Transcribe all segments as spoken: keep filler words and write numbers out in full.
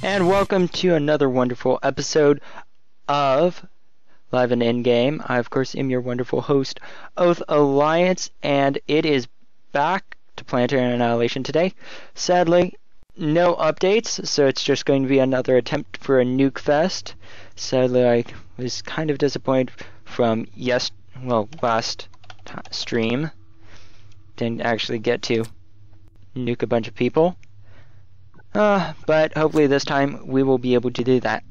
And welcome to another wonderful episode of Live and Endgame. I, of course, am your wonderful host, Oath Alliance, and it is back to Planetary Annihilation today. Sadly, no updates, so it's just going to be another attempt for a nuke fest. Sadly, I was kind of disappointed from yes, well, last stream. Didn't actually get to nuke a bunch of people. Uh, but hopefully this time we will be able to do that.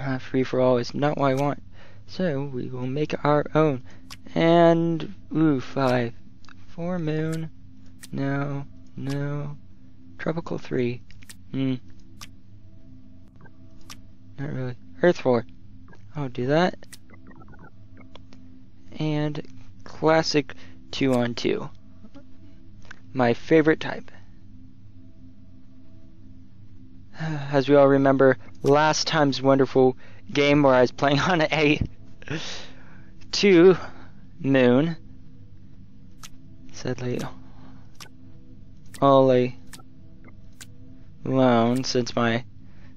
Uh, free-for-all is not what I want, so we will make our own. And, ooh, five. Four moon. No, no. Tropical three. Hmm. Not really. Earth four. I'll do that. And classic two on two. My favorite type. As we all remember, last time's wonderful game where I was playing on a two moon. Sadly, all alone since my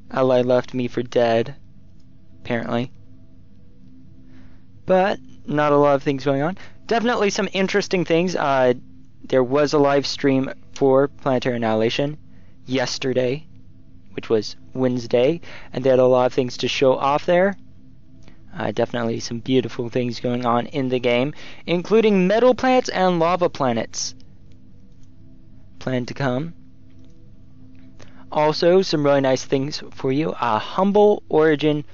ally left me for dead, apparently. But not a lot of things going on. Definitely some interesting things. Uh, there was a live stream for Planetary Annihilation yesterday, which was Wednesday, and they had a lot of things to show off there. Uh, definitely some beautiful things going on in the game, including metal planets and lava planets. Plan to come. Also, some really nice things for you. A humble Origin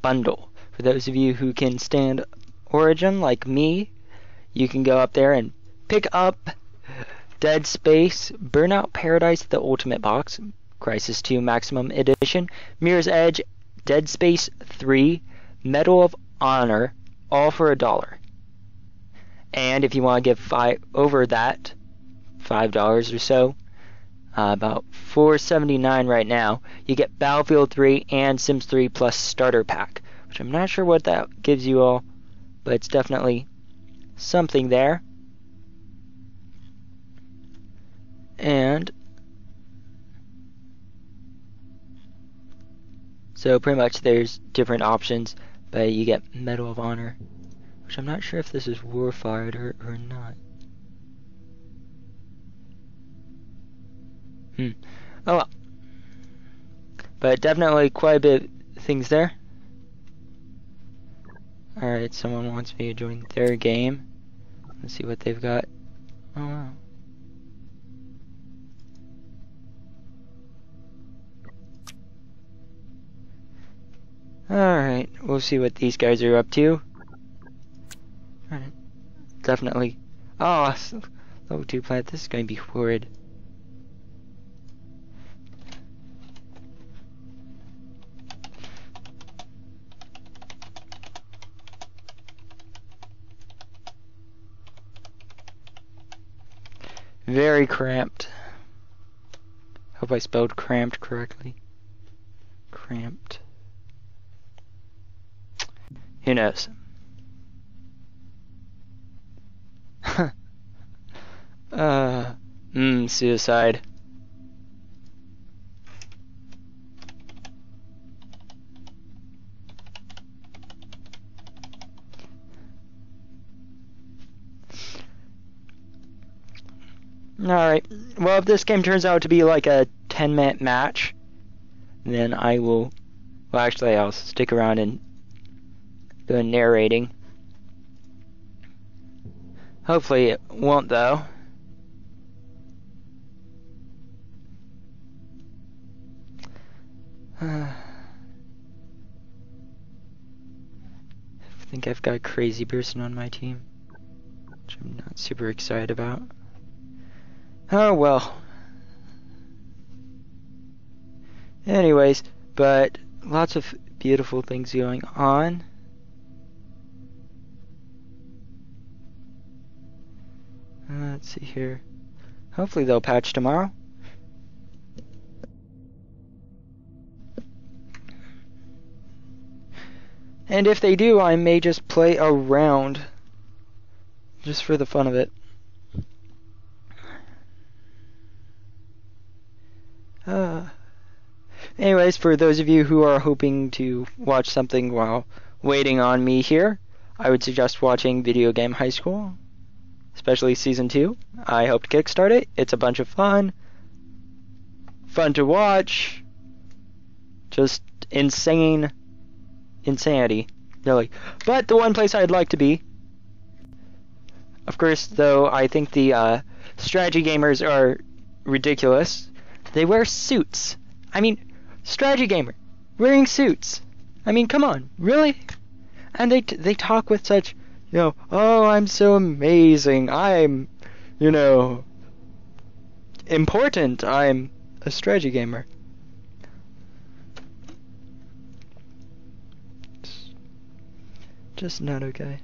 bundle. For those of you who can stand Origin, like me, you can go up there and pick up Dead Space, Burnout Paradise, the Ultimate Box, Crisis two Maximum Edition, Mirror's Edge, Dead Space three, Medal of Honor, all for a dollar. And if you want to give five over that, five dollars or so, uh, about four seventy-nine right now, you get Battlefield three and Sims three Plus Starter Pack, which I'm not sure what that gives you all, but it's definitely something there. And so pretty much there's different options, but you get Medal of Honor, which I'm not sure if this is war-fired or, or not. Hmm. Oh well. But definitely quite a bit of things there. Alright, someone wants me to join their game. Let's see what they've got. Oh wow. Alright, we'll see what these guys are up to. Alright, definitely. Oh, level two plant, this is going to be horrid. Very cramped. Hope I spelled cramped correctly. Cramped. Who knows? uh, mmm, suicide. Alright, well, if this game turns out to be like a ten minute match, then I will, well, actually, I'll stick around and the narrating. Hopefully it won't though. Uh, I think I've got a crazy person on my team, which I'm not super excited about. Oh well. Anyways, but lots of beautiful things going on. Let's see here. Hopefully they'll patch tomorrow. And if they do, I may just play a round. Just for the fun of it. Uh, Anyways, for those of you who are hoping to watch something while waiting on me here, I would suggest watching Video Game High School, especially Season two. I hope to kickstart it. It's a bunch of fun. Fun to watch. Just insane insanity, really. But the one place I'd like to be, of course, though, I think the uh, strategy gamers are ridiculous. They wear suits. I mean, strategy gamer wearing suits. I mean, come on, really? And they t they talk with such, you know, oh, I'm so amazing. I'm, you know, important. I'm a strategy gamer. Just not okay.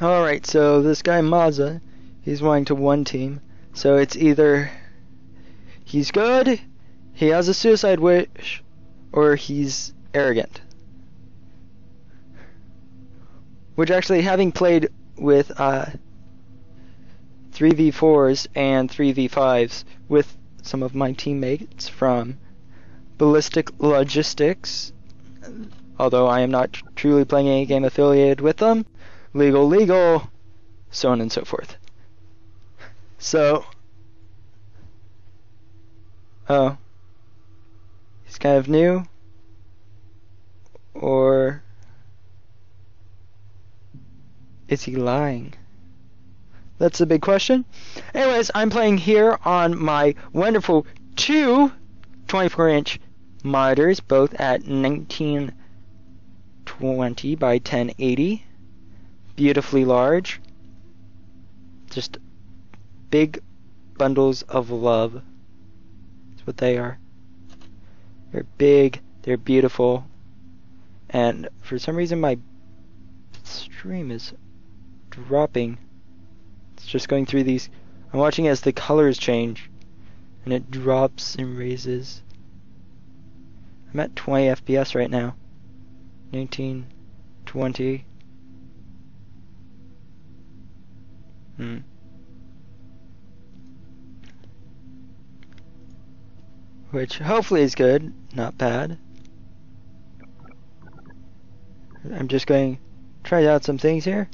Alright, so this guy Mazza, he's wanting to one team. So it's either he's good, he has a suicide wish, or he's arrogant. Which actually, having played with uh, three v fours and three v fives with some of my teammates from Ballistic Logistics, although I am not truly playing any game affiliated with them, legal, legal, so on and so forth. So, oh, he's kind of new, or is he lying? That's the big question. Anyways, I'm playing here on my wonderful two twenty-four inch monitors, both at nineteen twenty by ten eighty, beautifully large, just big bundles of love. That's what they are. They're big, they're beautiful, and for some reason my stream is dropping. It's just going through these. I'm watching as the colors change, and it drops and raises. I'm at twenty F P S right now. nineteen, twenty. Hmm. Which hopefully is good, not bad. I'm just going to try out some things here.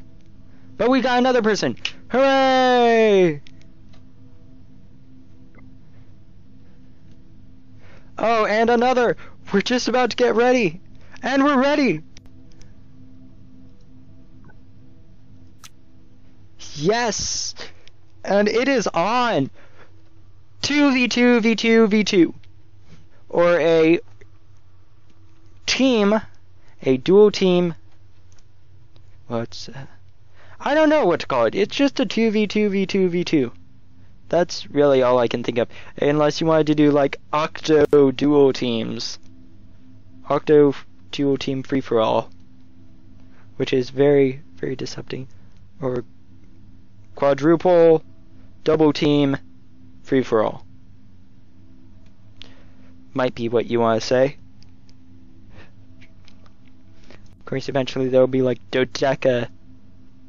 But we got another person! Hooray! Oh, and another! We're just about to get ready! And we're ready! Yes! And it is on! two v two v two v two. Or a team, a dual team. Well, it's, uh, I don't know what to call it. It's just a two v two v two v two. That's really all I can think of. Unless you wanted to do like octo dual teams. Octo dual team free for all. Which is very, very deceptive. Or quadruple double team free for all. Might be what you want to say. Of course, eventually there will be like dodeca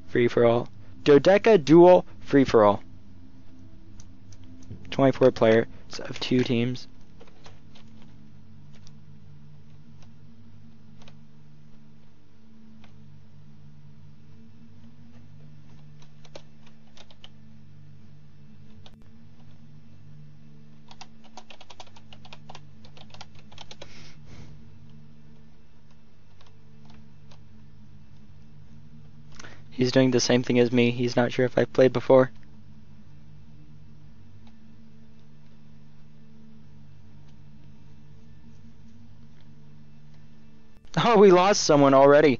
free for all. Dodeca dual free for all. twenty-four players of two teams. He's doing the same thing as me. He's not sure if I've played before. Oh, we lost someone already.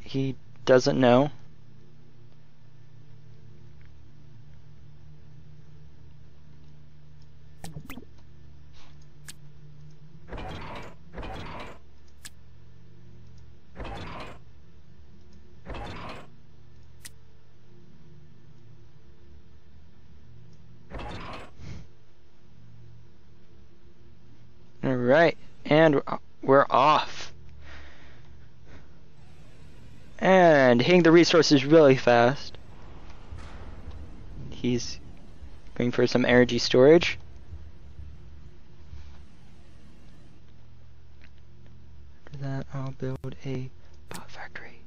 he doesn't know. Alright, and we're off. And hitting the resources really fast. He's going for some energy storage. After that, I'll build a pot factory.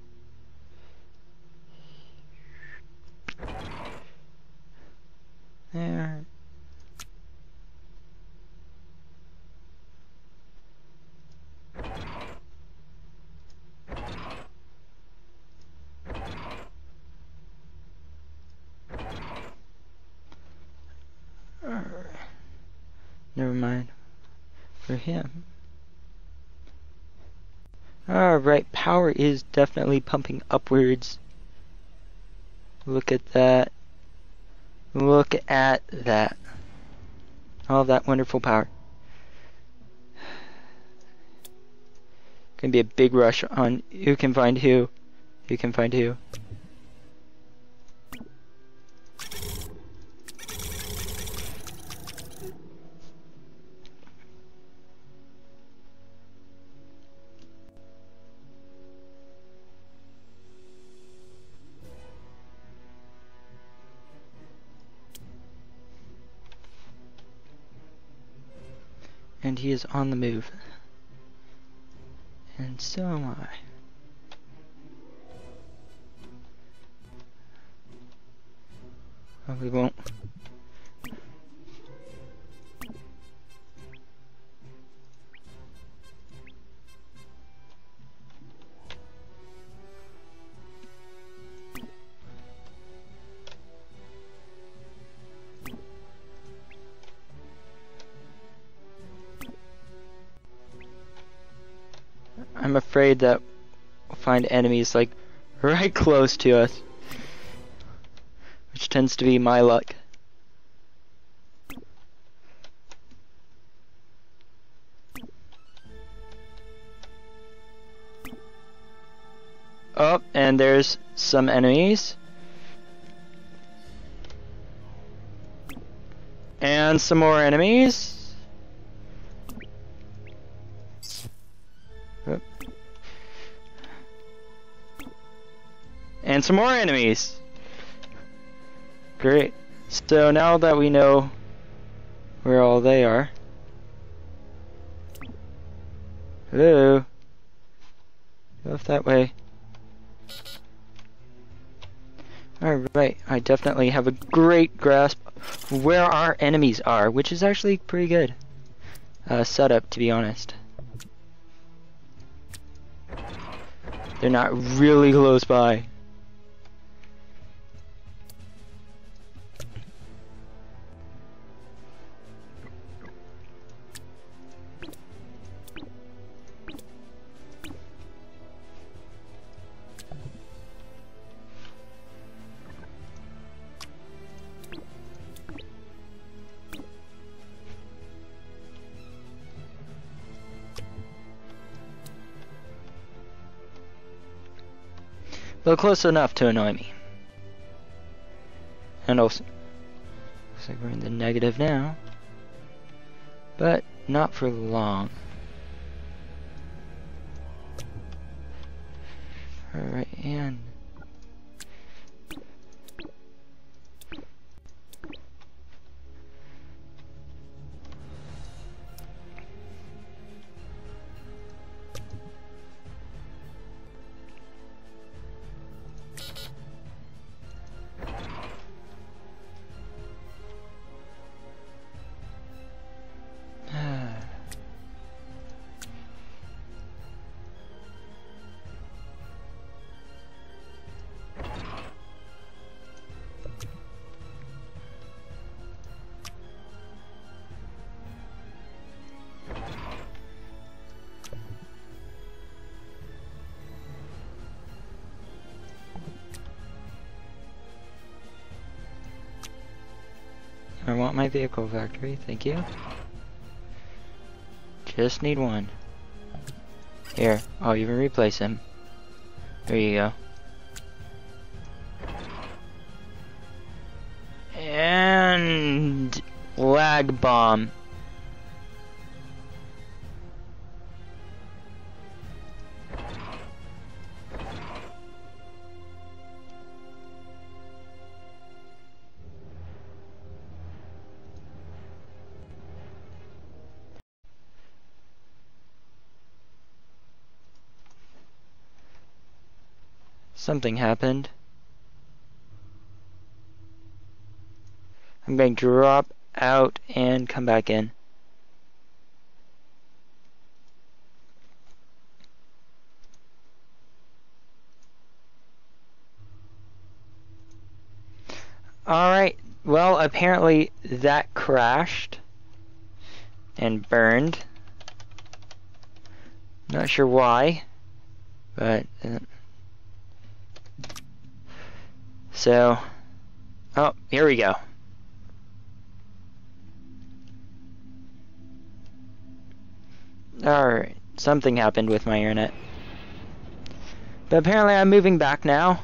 There. Never mind for him. Alright, power is definitely pumping upwards. Look at that. Look at that. All of that wonderful power. Gonna be a big rush on who can find who. Who can find who. And he is on the move. And so am I. Probably won't. I'm afraid that we'll find enemies like right close to us, which tends to be my luck. Oh, and there's some enemies. And some more enemies. And some more enemies. Great. So now that we know where all they are. Hello. Go off that way. Alright, I definitely have a great grasp of where our enemies are, which is actually pretty good uh, setup, to be honest. They're not really close by. But close enough to annoy me. And also, looks like we're in the negative now. But not for long. Alright, and I want my vehicle factory, thank you. Just need one. Here, I'll even replace him. There you go. And lag bomb. Something happened. I'm going to drop out and come back in. Alright, well, apparently that crashed and burned. Not sure why, but uh, so, oh, here we go. Alright, something happened with my internet. But apparently I'm moving back now.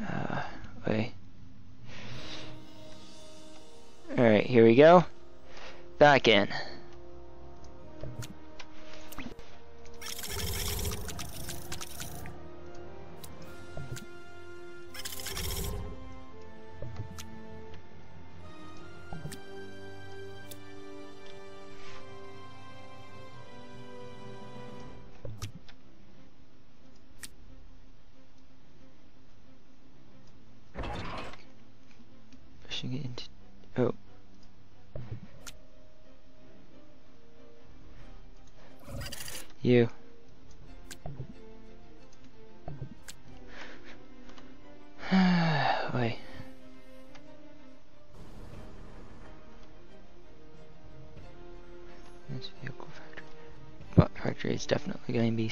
Uh, wait. Alright, here we go. Back in. Into, oh. You. Wait. This vehicle factory. Bot factory is definitely going to be.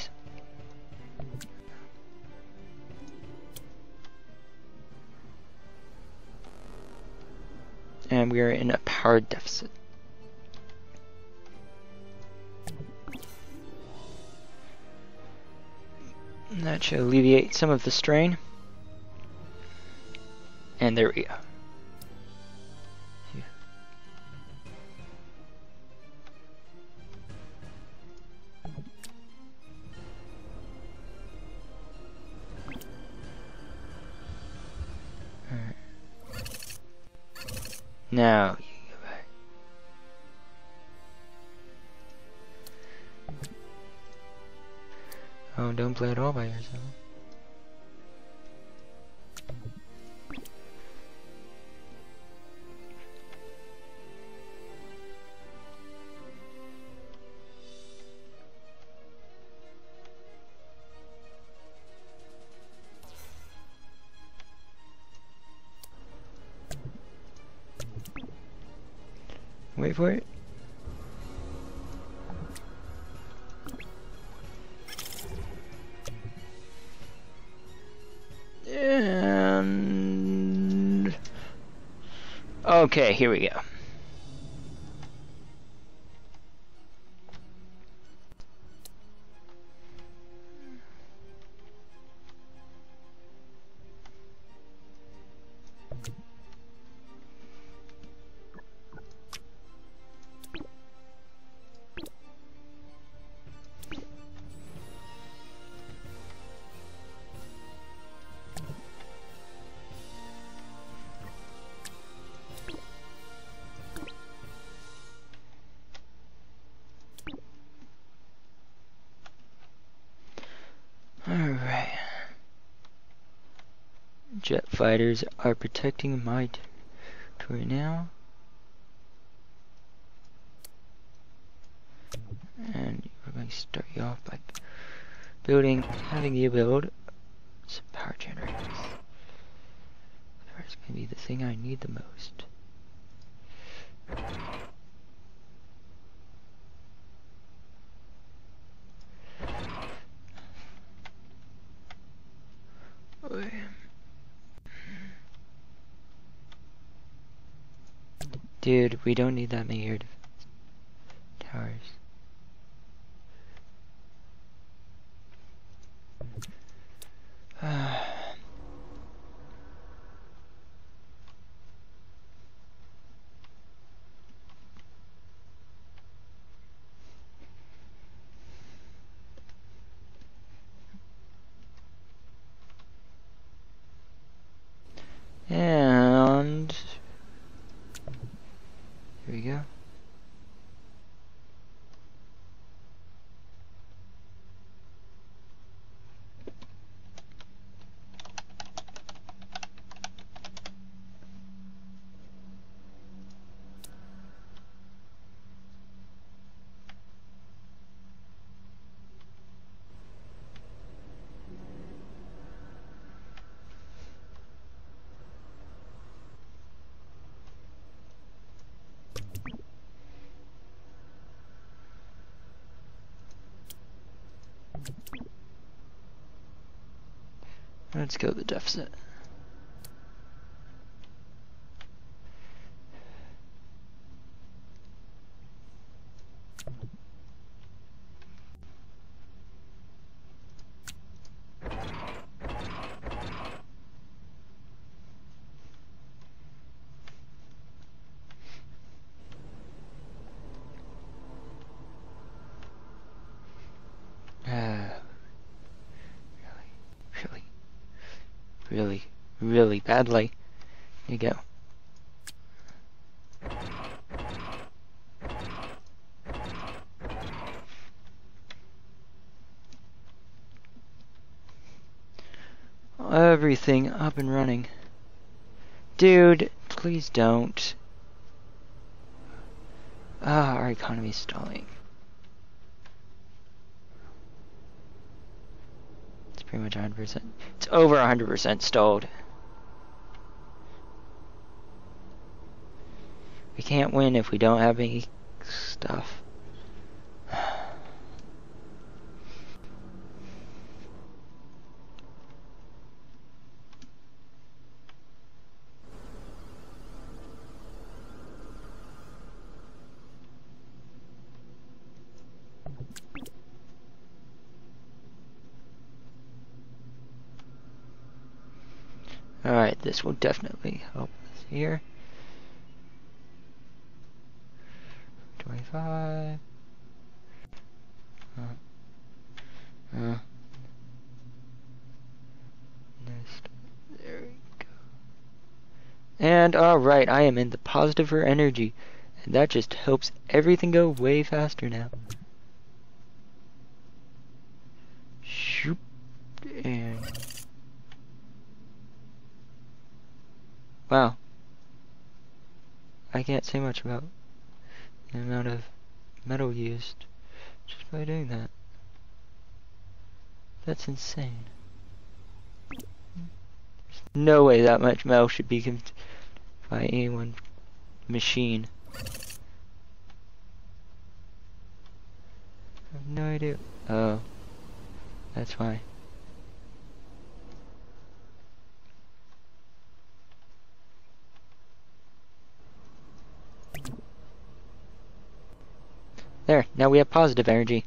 And we are in a power deficit. And that should alleviate some of the strain. And there we go. Yeah. All right. Now you can go back. Oh, don't play it all by yourself. Wait for it. And okay, here we go. Jet fighters are protecting my territory now. And we're going to start you off by building, having you build some power generators. Power is going to be the thing I need the most. Dude, we don't need that many air towers. Uh. And here we go. Let's go to the deficit. Really, really badly. Here you go. Everything up and running. Dude, please don't. Ah, our economy's stalling. Pretty much one hundred percent. It's over one hundred percent stalled. We can't win if we don't have any stuff. Alright, this will definitely help us here. twenty-five. Uh, uh, next. There we go. And alright, I am in the positive for energy. And that just helps everything go way faster now. Shoop. And... wow, I can't say much about the amount of metal used just by doing that. That's insane. There's no way that much metal should be consumed by any one machine. I have no idea. Oh, that's why. There, now we have positive energy.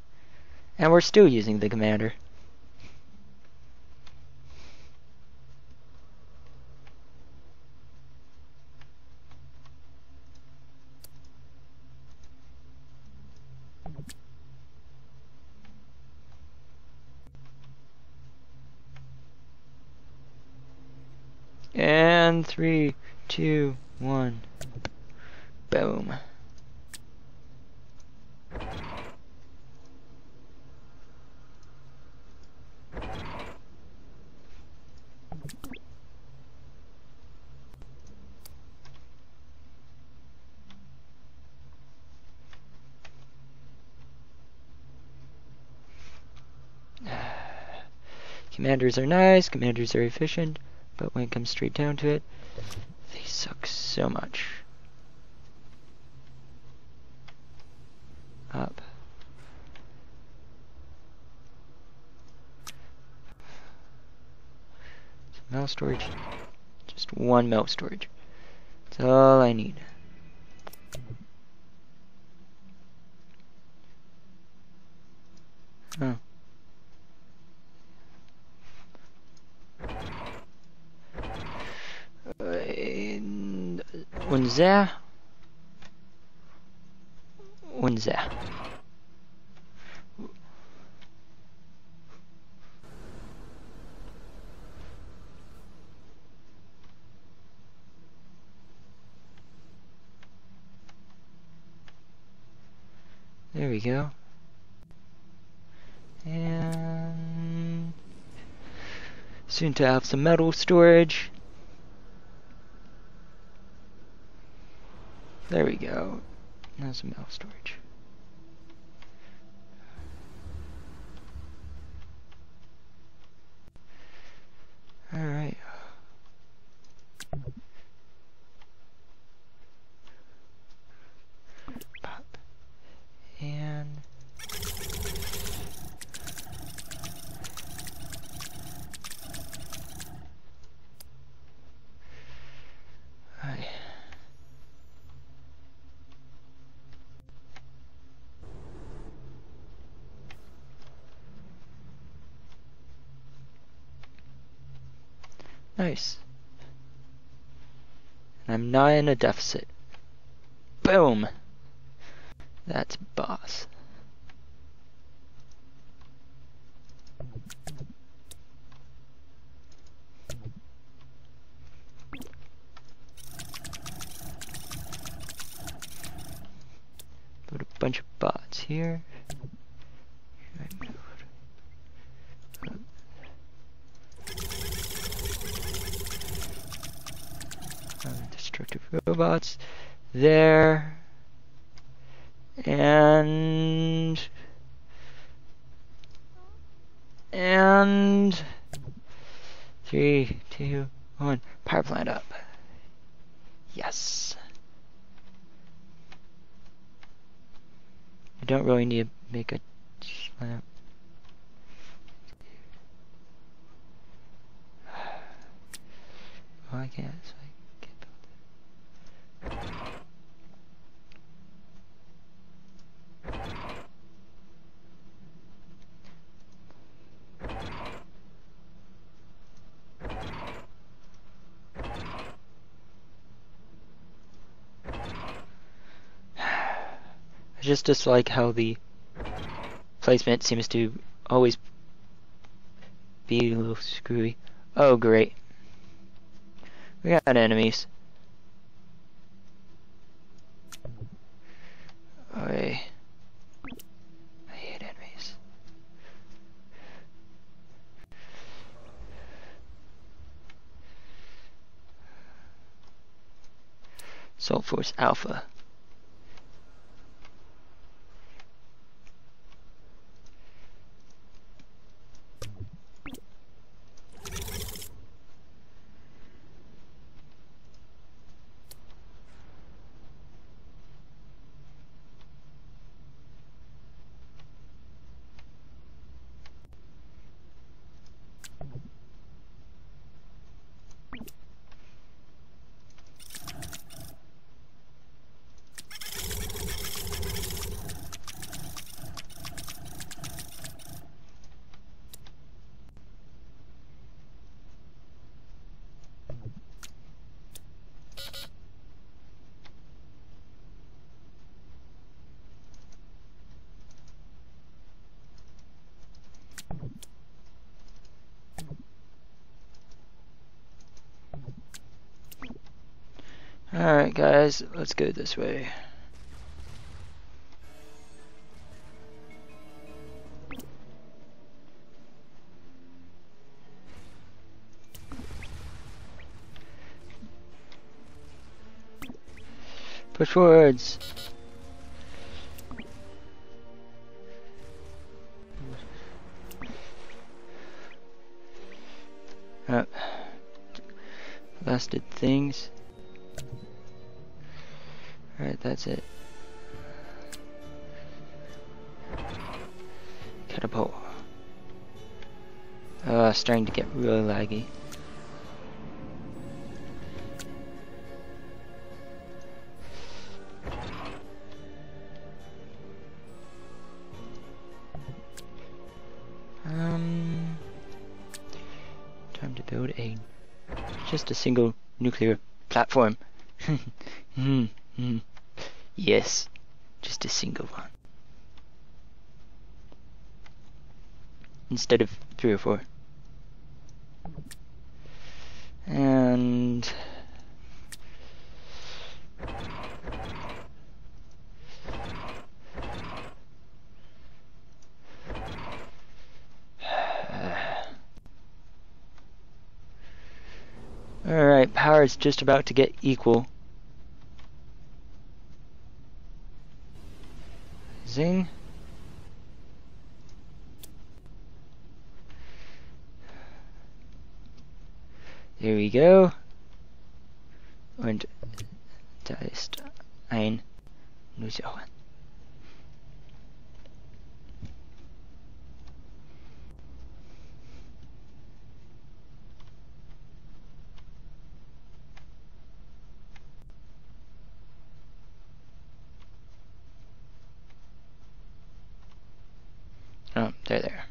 And we're still using the commander. And three, two, one. Boom. Commanders are nice, commanders are efficient, but when it comes straight down to it, they suck so much. Up. Some metal storage. Just one metal storage. That's all I need. Oh. unser unser There we go. And soon to have some metal storage. There we go. Now some metal storage. All right. Pop. And nice. And I'm not in a deficit. Boom! That's boss. Put a bunch of bots here. Robots there, and and three, two, one, power plant up. Yes, I don't really need to make a plant. Well, I can't. So I just dislike how the placement seems to always be a little screwy. Oh great, we got enemies. I, I hate enemies. Soul Force Alpha. Alright guys, let's go this way. Push forwards. Uh, blasted things. Alright, that's it. Catapult. Oh, it's starting to get really laggy. Um, time to build a just a single nuclear platform. mm, mm, yes, just a single one instead of three or four. And alright, power is just about to get equal. Zing. There we go. Und da ist ein Nullsauer. Oh, they're there.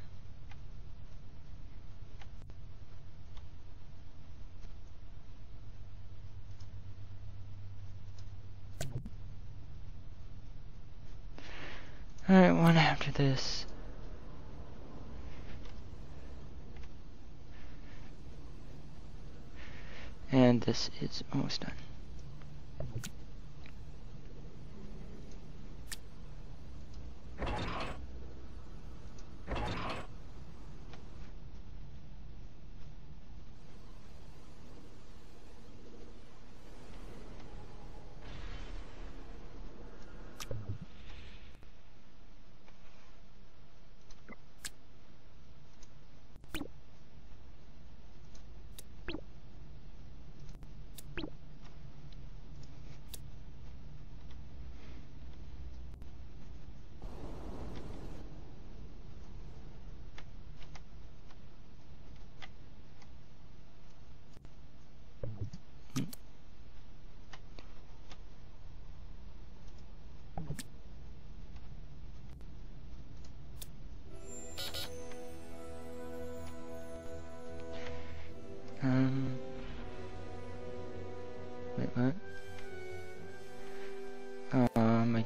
Alright, one after this. And this is almost done.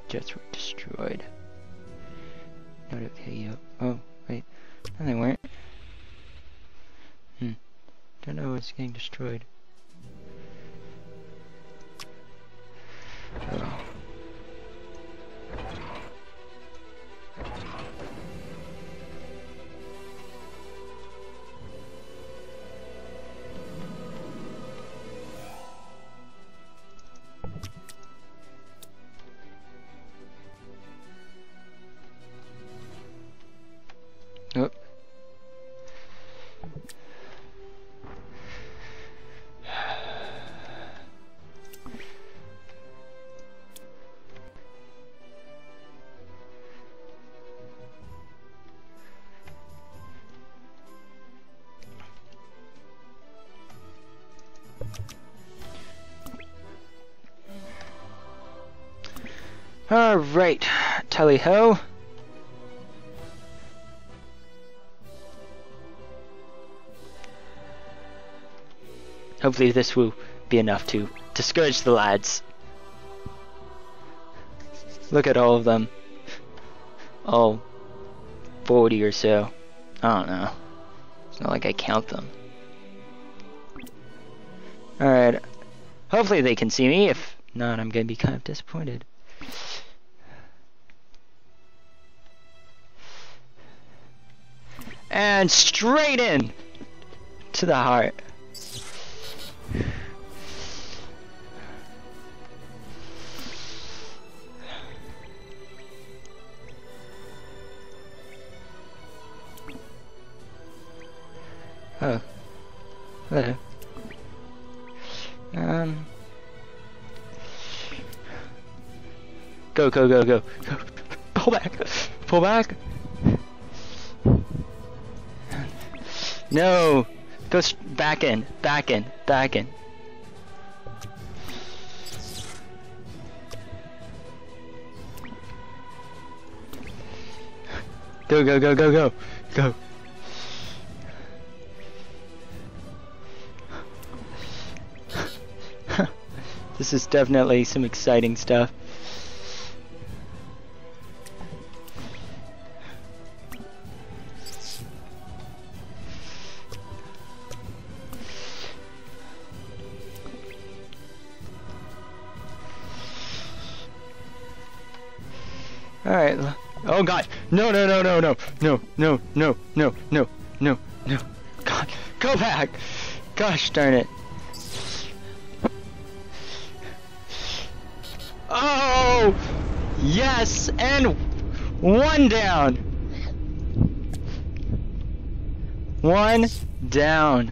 Jets were destroyed. Not okay, yo. Oh, wait. No, they weren't. Hmm. Don't know what's getting destroyed. Oh. Alright, tally ho. Hopefully this will be enough to discourage the lads. Look at all of them. All forty or so. I don't know. It's not like I count them. Alright. Hopefully they can see me. If not, I'm going to be kind of disappointed. And straight in to the heart. Oh, hello. Um, go, go, go, go, go. Pull back, pull back. No! Go back in, back in, back in. Go, go, go, go, go, go. This is definitely some exciting stuff. Alright. Oh god. No, no, no, no, no. No, no, no, no, no, no, no. God. Go back. Gosh darn it. Oh! Yes! And one down. One down.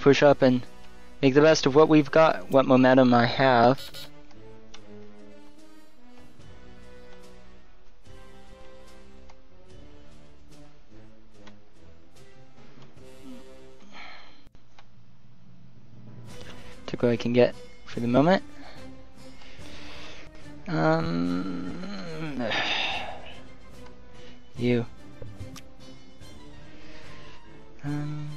Push up and make the best of what we've got, what momentum I have. Took what I can get for the moment. Um, you. Um.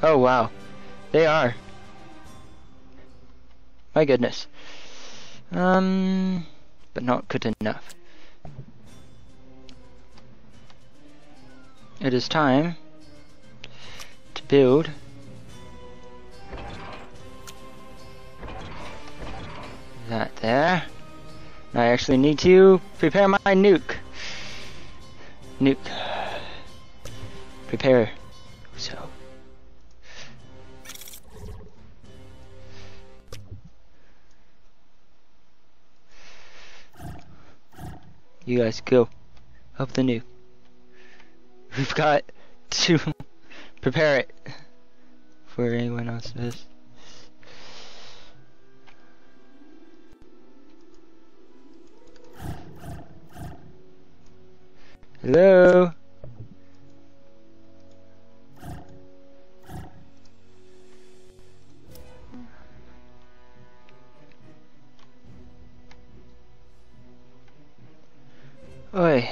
Oh wow, they are. My goodness. Um, but not good enough. It is time to build that there. I actually need to prepare my nuke. Nuke. Prepare. So. You guys go up the new. We've got to prepare it for anyone else does. Hello. Oi.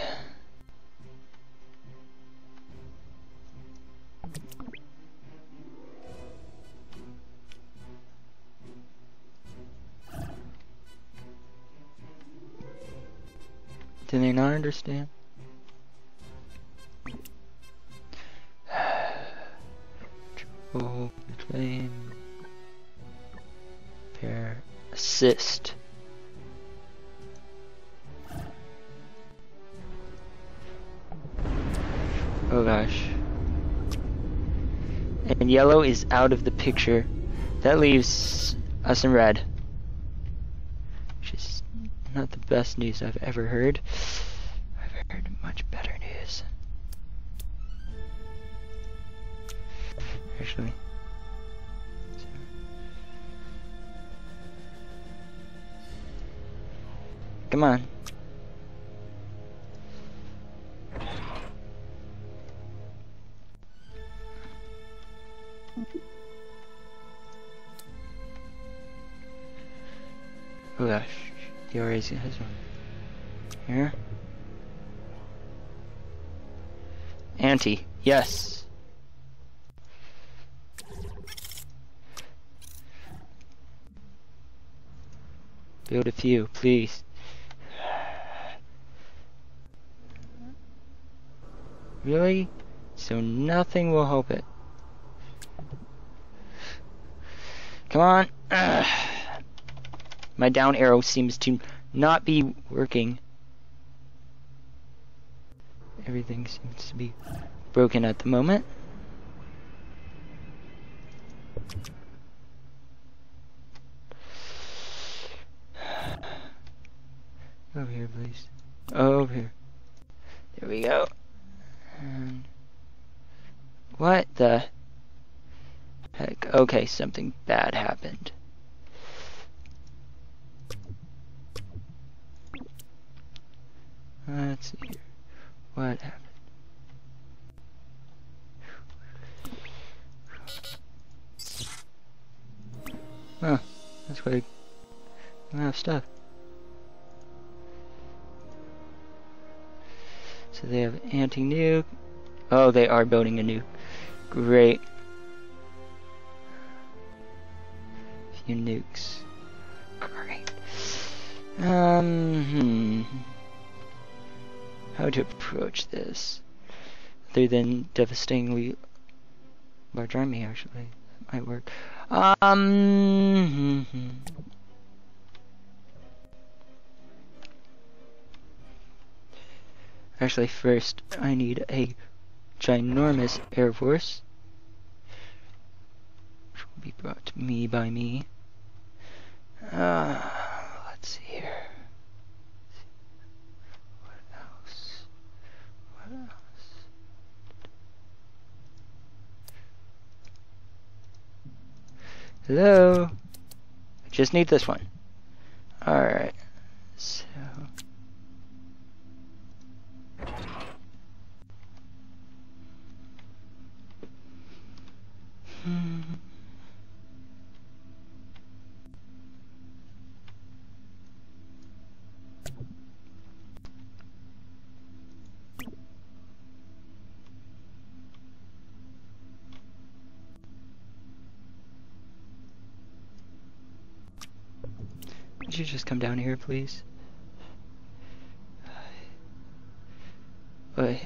Do they not understand? Control, claim, pair, assist. Oh gosh. And yellow is out of the picture. That leaves us in red. Which is not the best news I've ever heard. I've heard much better news. Actually. Come on. Oh gosh, he already has one. Here. Anti, yes. Build a few, please. Really? So nothing will help it. Come on. Ugh. My down arrow seems to not be working. Everything seems to be broken at the moment. Oh, What the heck? Okay, something bad happened. Let's see here. What happened? Huh, that's quite a lot of stuff. So they have anti-nuke. Oh, they are building a nuke. Great. A few nukes. Great. Um, hmm. How to approach this? Other than devastatingly large army, actually. That might work. Um. Hmm, hmm. Actually, first, I need a ginormous air force, which will be brought to me by me. Uh, let's see here. What else? What else? Hello? I just need this one. Alright. So. Hmm. Would you just come down here, please? But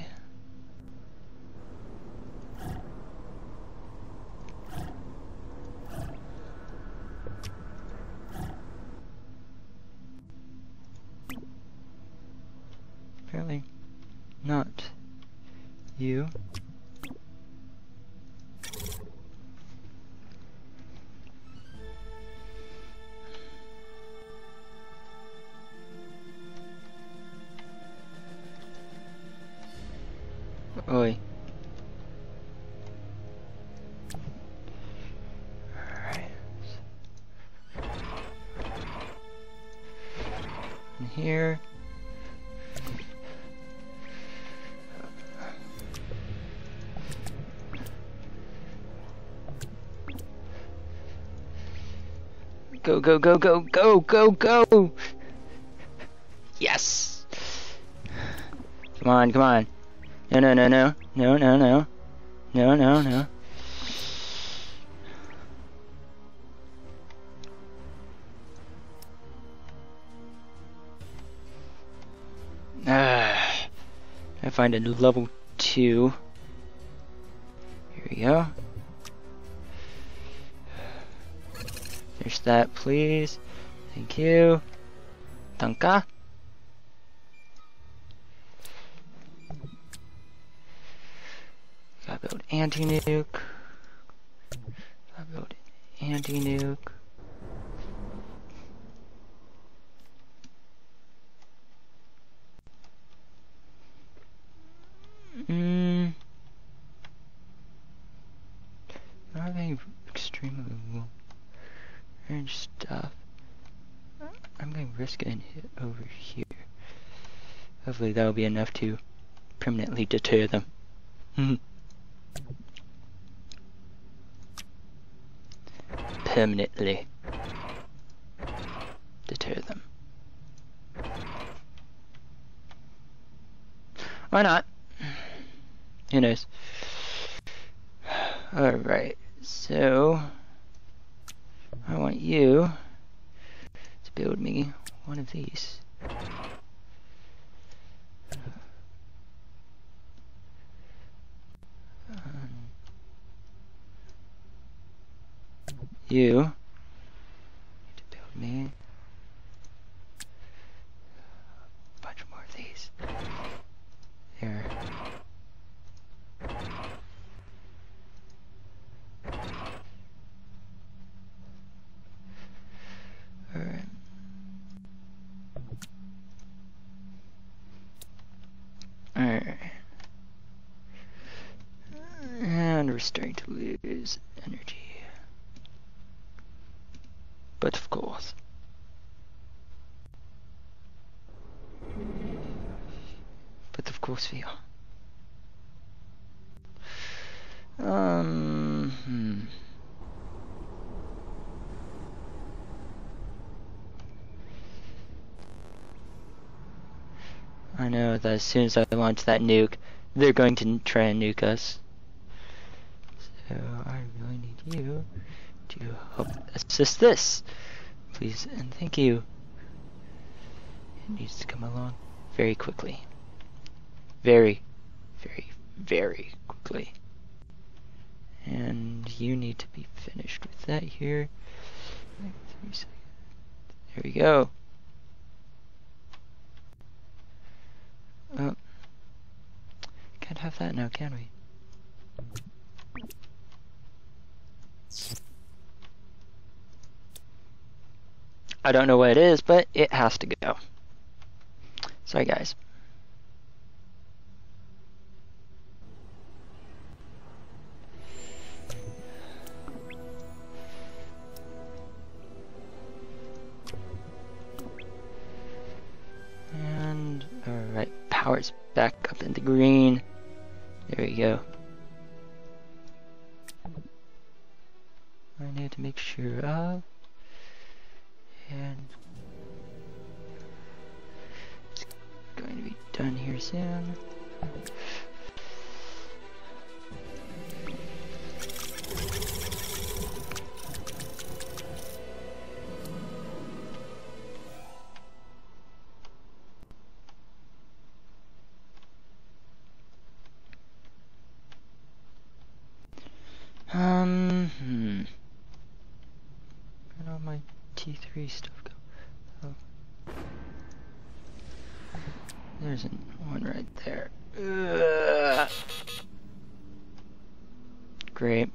apparently not you. Oi. Alright. In here. Go, go, go, go, go, go, go! Yes! Come on, come on. No, no, no, no, no, no, no, no, no, no. Ah, I find a new level two. Here we go. Finish that, please. Thank you. Tanka. I build anti-nuke. I build anti-nuke. Mm. Not having extremely long range stuff. I'm going to risk getting hit over here. Hopefully that'll be enough to permanently deter them. Hmm. Permanently deter them. Why not? Who knows? Alright, so I want you to build me one of these. You need to build me a bunch more of these. Here. Alright. Alright. And starting to lose energy. But of course. But of course we are. Um... Hmm. I know that as soon as I launch that nuke, they're going to try and nuke us. So I really need you to help assist this. Please and thank you. It needs to come along very quickly. Very, very, very quickly. And you need to be finished with that here. There we go. Oh, can't have that now, can we? I don't know what it is, but it has to go. Sorry, guys. And, alright, power's back up in the green. There we go. I need to make sure of, and it's going to be done here soon. Um, hmm. Where'd all my T three stuff go? Oh. There's an one right there. Ugh. Great.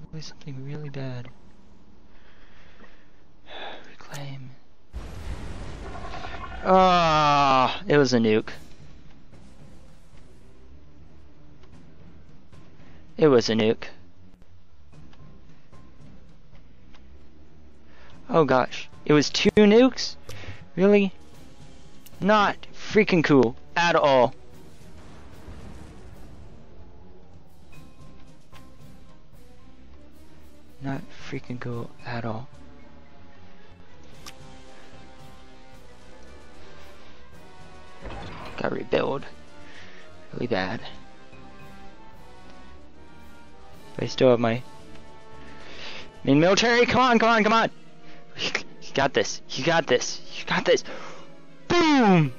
Probably something really bad. Reclaim. Ah, it was a nuke. It was a nuke. Oh gosh. It was two nukes? Really? Not freaking cool at all. Not freaking cool at all. Gotta rebuild. Really bad. I still have my main military. Come on, come on, come on. You got this. You got this. You got this. Boom!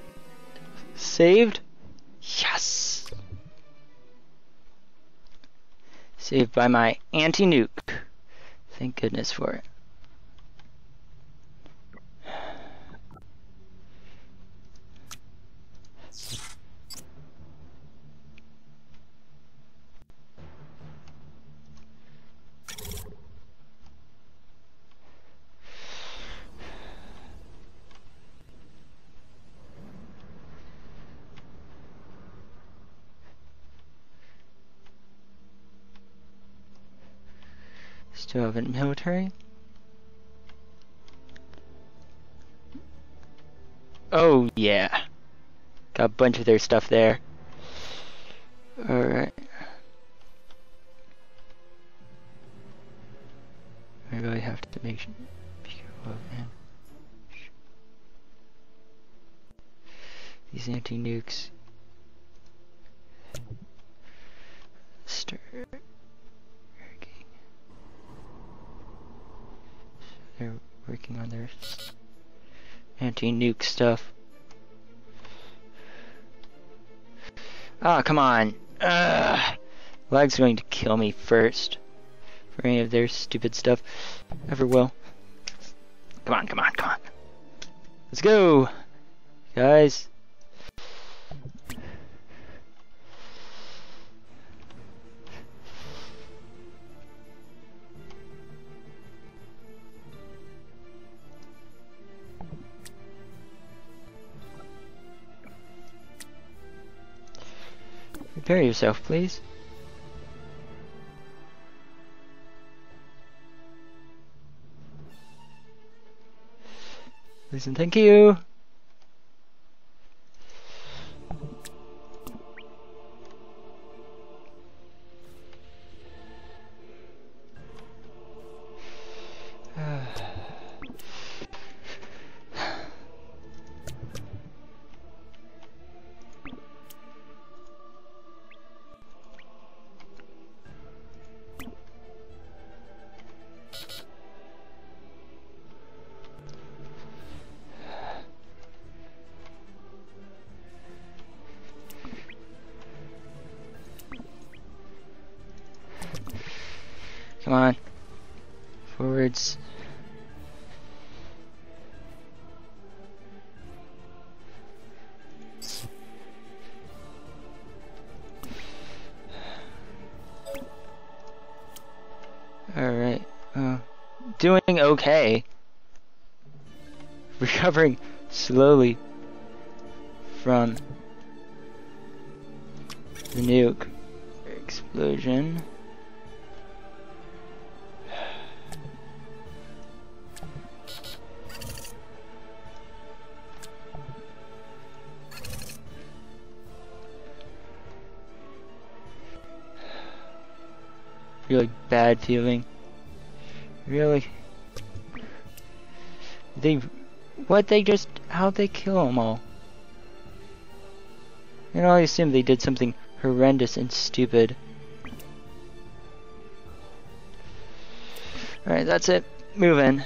Saved. Yes! Saved by my anti-nuke. Thank goodness for it. Still have a military. Oh yeah, got a bunch of their stuff there. All right, I really have to make sure. Oh, man. These anti-nukes. Stir. They're working on their anti-nuke stuff. Ah, oh, come on. Ugh. Lag's going to kill me first. For any of their stupid stuff. Ever will. Come on, come on, come on. Let's go, guys. Prepare yourself, please. Listen, thank you. Come on. Forwards. Alright. Uh, doing okay. Recovering slowly from the nuke explosion. Really bad feeling. Really. They. What they just. How'd they kill them all? And I assume they did something horrendous and stupid. Alright, that's it. Move in.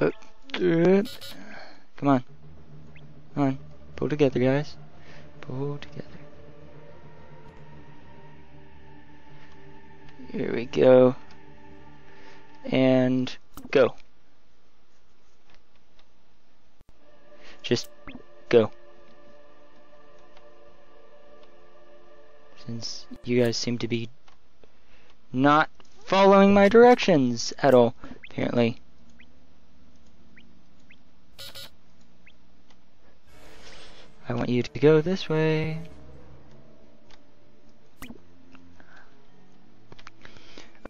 Uh, uh. Come on. Come on. Pull together, guys. Pull together. Here we go. And go. Just go. Since you guys seem to be not following my directions at all, apparently. I want you to go this way.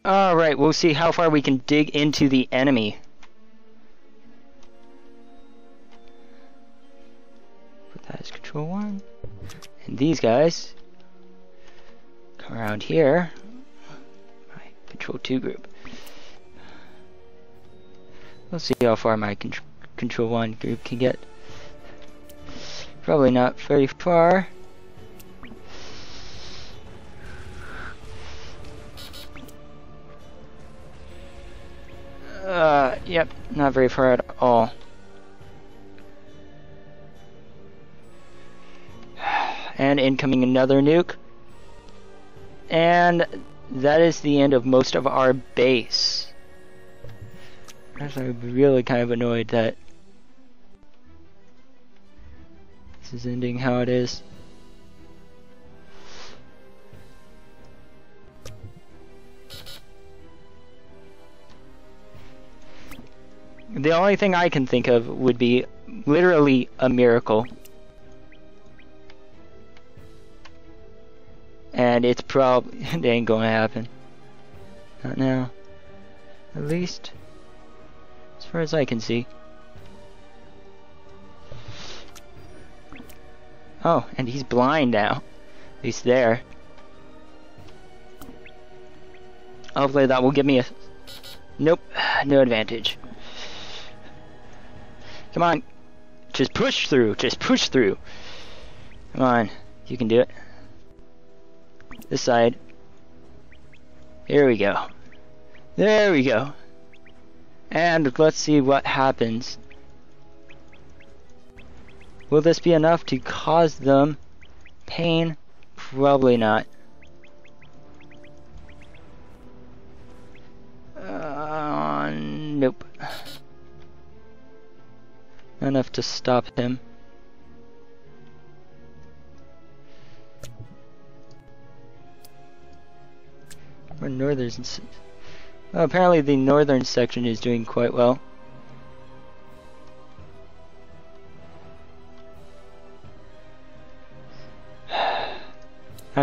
Alright, we'll see how far we can dig into the enemy. Put that as control one. And these guys come around here. My control two group. We'll see how far my con control one group can get. Probably not very far. Uh, yep, not very far at all. And incoming another nuke. And that is the end of most of our base. Actually, I'm really kind of annoyed that is ending how it is. The only thing I can think of would be literally a miracle. And it's probably it ain't gonna happen. Not now. At least as far as I can see. Oh, and he's blind now. At least there. Hopefully that will give me a... Nope, no advantage. Come on. Just push through, just push through. Come on, you can do it. This side. Here we go. There we go. And let's see what happens. Will this be enough to cause them pain? Probably not. Uh, nope. Not enough to stop him. Or northern. Well, apparently the northern section is doing quite well.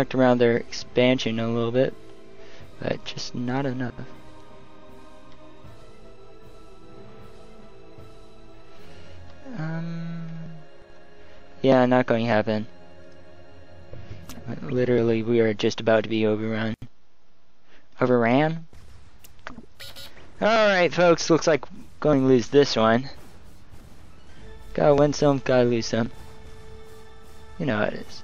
backtracked around their expansion a little bit, but just not enough. Um, yeah, not going to happen. Literally, we are just about to be overrun. Overran? Alright, folks, looks like we're going to lose this one. Gotta win some, gotta lose some. You know how it is.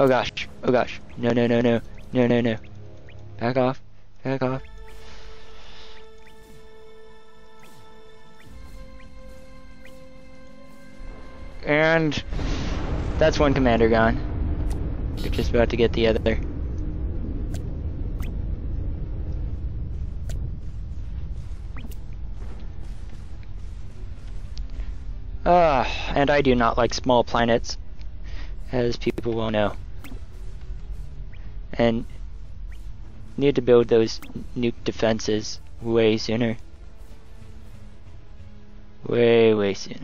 Oh gosh, oh gosh. No, no, no, no. No, no, no. Back off, back off. And that's one commander gone. We're just about to get the other. Ah, uh, and I do not like small planets, as people will know. And need to build those nuke defenses way sooner. Way, way sooner.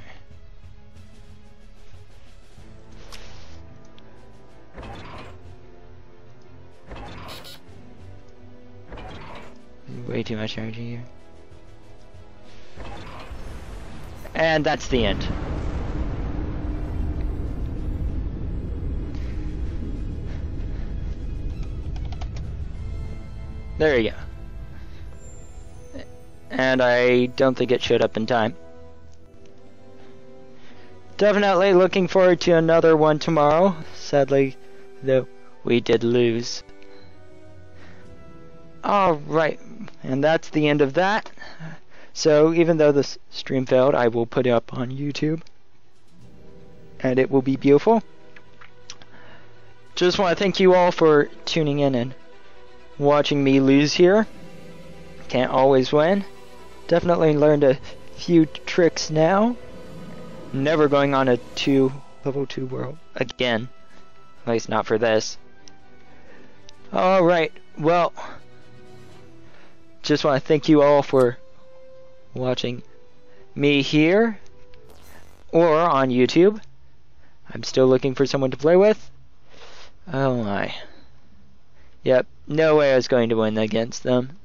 Way too much energy here. And that's the end. There you go. And I don't think it showed up in time. Definitely looking forward to another one tomorrow. Sadly, though, we did lose. Alright, and that's the end of that. So, even though this stream failed, I will put it up on YouTube. And it will be beautiful. Just want to thank you all for tuning in and watching me lose here. Can't always win. Definitely learned a few tricks now. Never going on a two level two world again. At least not for this. Alright, well... Just want to thank you all for watching me here or on YouTube. I'm still looking for someone to play with. Oh my. Yep, no way I was going to win against them.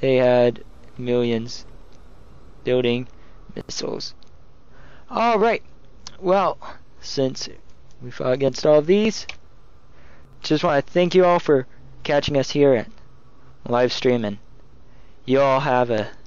They had millions building missiles. Alright, well, since we fought against all of these, just want to thank you all for catching us here at live streaming. You all have a